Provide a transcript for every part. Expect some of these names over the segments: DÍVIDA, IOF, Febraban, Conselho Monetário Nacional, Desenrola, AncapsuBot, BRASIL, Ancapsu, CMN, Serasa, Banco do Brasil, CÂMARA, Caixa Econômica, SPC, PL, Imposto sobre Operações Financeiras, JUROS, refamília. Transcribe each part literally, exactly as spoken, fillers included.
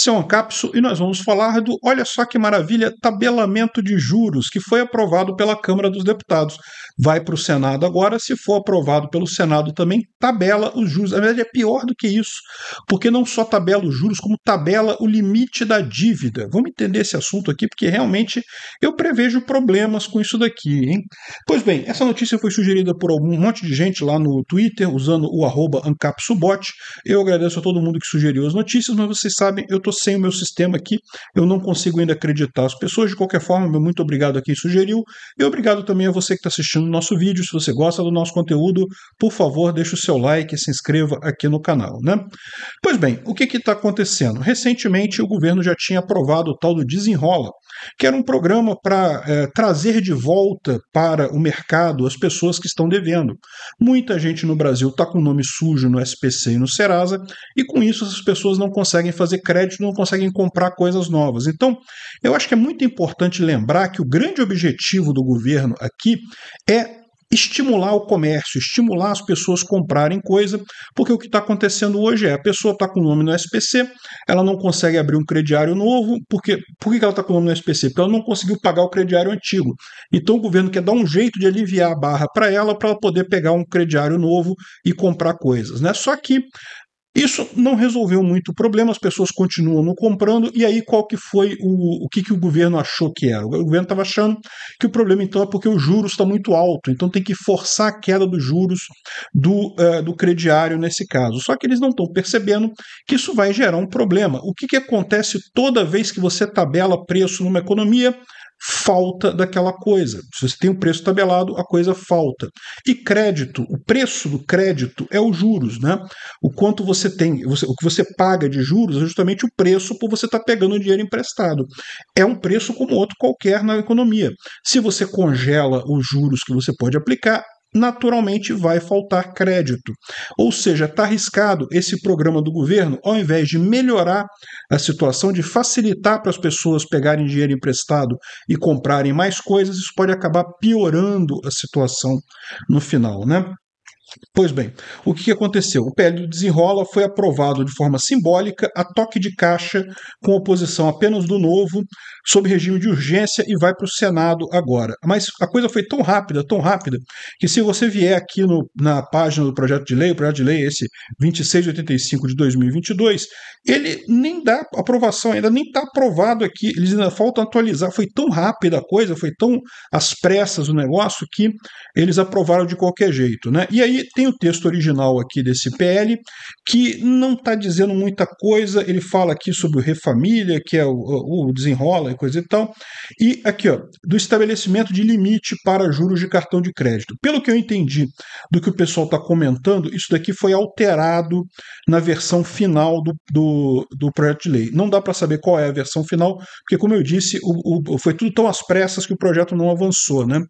Seu Ancapsu, e nós vamos falar do, olha só que maravilha, tabelamento de juros, que foi aprovado pela Câmara dos Deputados. Vai para o Senado agora, se for aprovado pelo Senado também, tabela os juros. Na verdade é pior do que isso, porque não só tabela os juros, como tabela o limite da dívida. Vamos entender esse assunto aqui, porque realmente eu prevejo problemas com isso daqui, hein? Pois bem, essa notícia foi sugerida por um monte de gente lá no Twitter, usando o arroba AncapsuBot. Eu agradeço a todo mundo que sugeriu as notícias, mas vocês sabem, eu estou sem o meu sistema aqui, eu não consigo ainda acreditar as pessoas. De qualquer forma, meu muito obrigado a quem sugeriu, e obrigado também a você que está assistindo o nosso vídeo. Se você gosta do nosso conteúdo, por favor, deixe o seu like e se inscreva aqui no canal, né? Pois bem, o que que está acontecendo? Recentemente, o governo já tinha aprovado o tal do Desenrola, que era um programa para é, trazer de volta para o mercado as pessoas que estão devendo. Muita gente no Brasil está com o nome sujo no S P C e no Serasa, e com isso essas pessoas não conseguem fazer crédito, não conseguem comprar coisas novas. Então, eu acho que é muito importante lembrar que o grande objetivo do governo aqui é estimular o comércio, estimular as pessoas comprarem coisa, porque o que está acontecendo hoje é, a pessoa está com o nome no S P C, ela não consegue abrir um crediário novo, porque, por que ela está com o nome no S P C? Porque ela não conseguiu pagar o crediário antigo. Então o governo quer dar um jeito de aliviar a barra para ela, para ela poder pegar um crediário novo e comprar coisas, né? Só que isso não resolveu muito o problema, as pessoas continuam não comprando, e aí qual que foi o, o que, que o governo achou que era? O governo estava achando que o problema então é porque o juros está muito alto, então tem que forçar a queda dos juros do, uh, do crediário nesse caso. Só que eles não estão percebendo que isso vai gerar um problema. O que, que acontece toda vez que você tabela preço numa economia? Falta daquela coisa. Se você tem um preço tabelado, a coisa falta. E crédito, o preço do crédito é os juros, né? O quanto você tem, você, o que você paga de juros é justamente o preço por você estar tá pegando dinheiro emprestado. É um preço como outro qualquer na economia. Se você congela os juros que você pode aplicar, naturalmente vai faltar crédito. Ou seja, está arriscado esse programa do governo, ao invés de melhorar a situação, de facilitar para as pessoas pegarem dinheiro emprestado e comprarem mais coisas, isso pode acabar piorando a situação no final, né? Pois bem, o que aconteceu? O P L do Desenrola foi aprovado de forma simbólica, a toque de caixa, com oposição apenas do Novo, sob regime de urgência, e vai para o Senado agora. Mas a coisa foi tão rápida, tão rápida, que se você vier aqui no, na página do projeto de lei, o projeto de lei é esse vinte e seis oitenta e cinco de dois mil e vinte e dois, ele nem dá aprovação, ainda nem está aprovado aqui, eles ainda faltam atualizar. Foi tão rápida a coisa, foi tão às pressas o negócio, que eles aprovaram de qualquer jeito, né? E aí tem o texto original aqui desse P L, que não está dizendo muita coisa. Ele fala aqui sobre o refamília, que é o, o desenrola e coisa e tal, e aqui ó, do estabelecimento de limite para juros de cartão de crédito. Pelo que eu entendi do que o pessoal está comentando, isso daqui foi alterado na versão final do, do, do projeto de lei. Não dá para saber qual é a versão final, porque como eu disse, o, o, foi tudo tão às pressas que o projeto não avançou, né?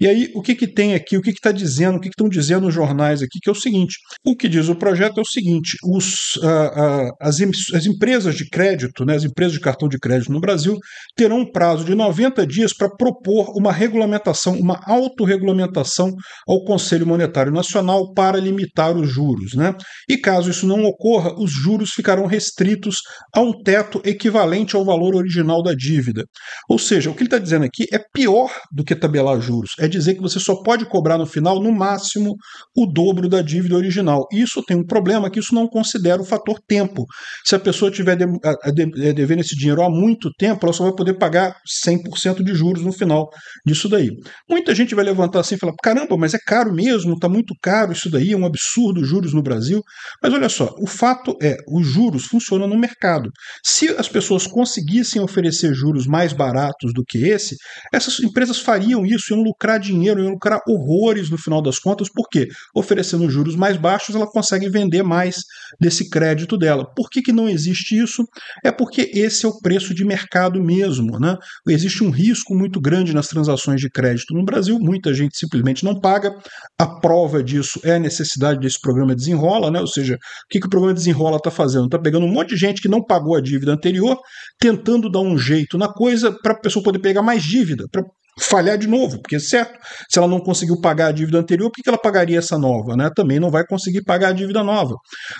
E aí o que que tem aqui, o que que está dizendo, o que que estão dizendo os jornais aqui, que é o seguinte, o que diz o projeto é o seguinte, os, a, a, as, em, as empresas de crédito, né, as empresas de cartão de crédito no Brasil, terão um prazo de noventa dias para propor uma regulamentação, uma autorregulamentação ao Conselho Monetário Nacional para limitar os juros, né? E caso isso não ocorra, os juros ficarão restritos a um teto equivalente ao valor original da dívida. Ou seja, o que ele está dizendo aqui é pior do que tabelar juros, é dizer que você só pode cobrar no final, no máximo, o o dobro da dívida original. Isso tem um problema, que isso não considera o fator tempo. Se a pessoa estiver de, de, devendo esse dinheiro há muito tempo, ela só vai poder pagar cem por cento de juros no final disso daí. Muita gente vai levantar assim e falar, caramba, mas é caro mesmo, está muito caro isso daí, é um absurdo os juros no Brasil. Mas olha só, o fato é, os juros funcionam no mercado. Se as pessoas conseguissem oferecer juros mais baratos do que esse, essas empresas fariam isso, iam lucrar dinheiro, iam lucrar horrores no final das contas. Por quê? Oferecendo juros mais baixos, ela consegue vender mais desse crédito dela. Por que que não existe isso? É porque esse é o preço de mercado mesmo, né? Existe um risco muito grande nas transações de crédito no Brasil, muita gente simplesmente não paga. A prova disso é a necessidade desse programa Desenrola, né? Ou seja, o que que o programa Desenrola está fazendo? Está pegando um monte de gente que não pagou a dívida anterior, tentando dar um jeito na coisa para a pessoa poder pegar mais dívida, para falhar de novo, porque certo, se ela não conseguiu pagar a dívida anterior, por que ela pagaria essa nova, né? Também não vai conseguir pagar a dívida nova.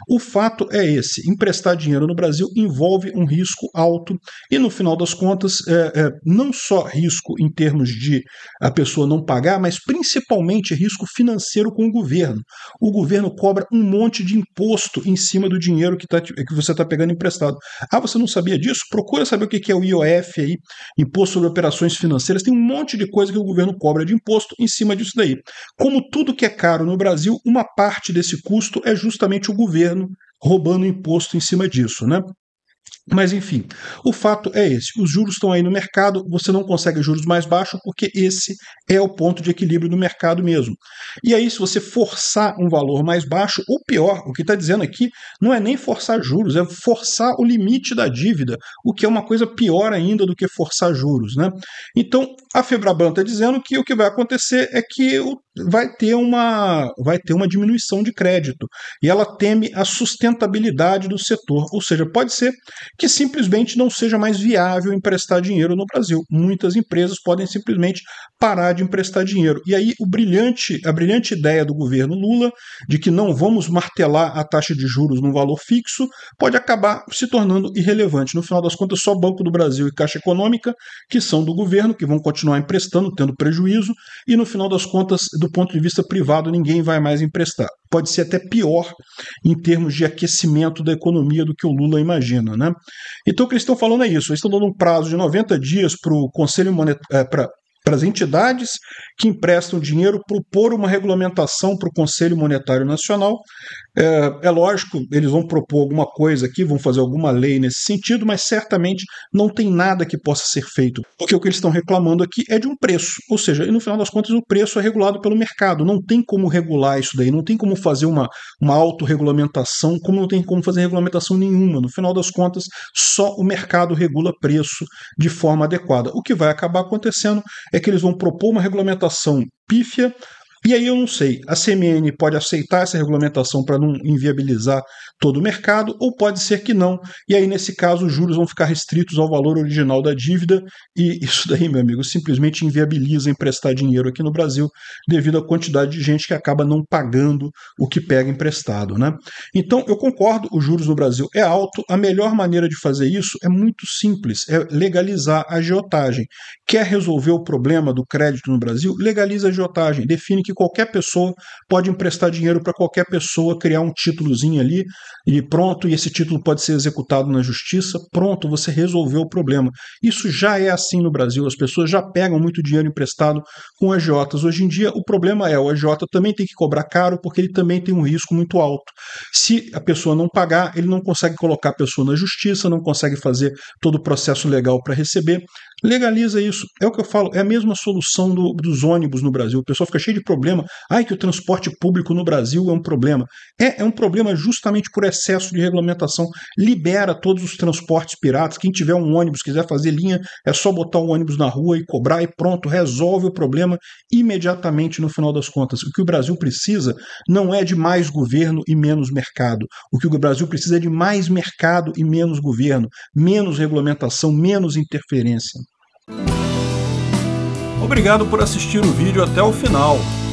O fato é esse, emprestar dinheiro no Brasil envolve um risco alto e no final das contas, é, é, não só risco em termos de a pessoa não pagar, mas principalmente risco financeiro com o governo. O governo cobra um monte de imposto em cima do dinheiro que, tá, que você está pegando emprestado. Ah, você não sabia disso? Procura saber o que é o I O F, aí, Imposto sobre Operações Financeiras, tem um monte de coisa que o governo cobra de imposto em cima disso daí. Como tudo que é caro no Brasil, uma parte desse custo é justamente o governo roubando imposto em cima disso, né? Mas enfim, o fato é esse, os juros estão aí no mercado, você não consegue juros mais baixos porque esse é o ponto de equilíbrio do mercado mesmo. E aí se você forçar um valor mais baixo, ou pior, o que está dizendo aqui não é nem forçar juros, é forçar o limite da dívida, o que é uma coisa pior ainda do que forçar juros, né? Então a Febraban está dizendo que o que vai acontecer é que vai ter uma, vai ter uma diminuição de crédito e ela teme a sustentabilidade do setor, ou seja, pode ser que simplesmente não seja mais viável emprestar dinheiro no Brasil. Muitas empresas podem simplesmente parar de emprestar dinheiro. E aí o brilhante, a brilhante ideia do governo Lula de que não vamos martelar a taxa de juros num valor fixo pode acabar se tornando irrelevante. No final das contas, só Banco do Brasil e Caixa Econômica, que são do governo, que vão continuar emprestando, tendo prejuízo, e no final das contas, do ponto de vista privado, ninguém vai mais emprestar. Pode ser até pior em termos de aquecimento da economia do que o Lula imagina, né? Então o que eles estão falando é isso, eles estão dando um prazo de noventa dias para o Conselho Monetário, para para as entidades que emprestam dinheiro, propor uma regulamentação para o Conselho Monetário Nacional. É, é lógico, eles vão propor alguma coisa aqui, vão fazer alguma lei nesse sentido, mas certamente não tem nada que possa ser feito, porque o que eles estão reclamando aqui é de um preço, ou seja, no final das contas o preço é regulado pelo mercado, não tem como regular isso daí, não tem como fazer uma, uma autorregulamentação, como não tem como fazer regulamentação nenhuma, no final das contas só o mercado regula preço de forma adequada. O que vai acabar acontecendo é que eles vão propor uma regulamentação pífia, e aí eu não sei, a C M N pode aceitar essa regulamentação para não inviabilizar todo o mercado, ou pode ser que não, e aí nesse caso os juros vão ficar restritos ao valor original da dívida, e isso daí, meu amigo, simplesmente inviabiliza emprestar dinheiro aqui no Brasil, devido à quantidade de gente que acaba não pagando o que pega emprestado, né? Então, eu concordo, os juros no Brasil é alto, a melhor maneira de fazer isso é muito simples, é legalizar a agiotagem. Quer resolver o problema do crédito no Brasil? Legaliza a agiotagem, define que qualquer pessoa pode emprestar dinheiro para qualquer pessoa, criar um títulozinho ali e pronto, e esse título pode ser executado na justiça, pronto, você resolveu o problema. Isso já é assim no Brasil, as pessoas já pegam muito dinheiro emprestado com agiotas. Hoje em dia o problema é, o agiota também tem que cobrar caro porque ele também tem um risco muito alto. Se a pessoa não pagar, ele não consegue colocar a pessoa na justiça, não consegue fazer todo o processo legal para receber. Legaliza isso, é o que eu falo, é a mesma solução do, dos ônibus no Brasil, o pessoal fica cheio de problema. Ai, que o transporte público no Brasil é um problema. É, é um problema justamente por excesso de regulamentação. Libera todos os transportes piratas. Quem tiver um ônibus, quiser fazer linha, é só botar um ônibus na rua e cobrar e pronto, resolve o problema imediatamente no final das contas. O que o Brasil precisa não é de mais governo e menos mercado. O que o Brasil precisa é de mais mercado e menos governo, menos regulamentação, menos interferência. Obrigado por assistir o vídeo até o final.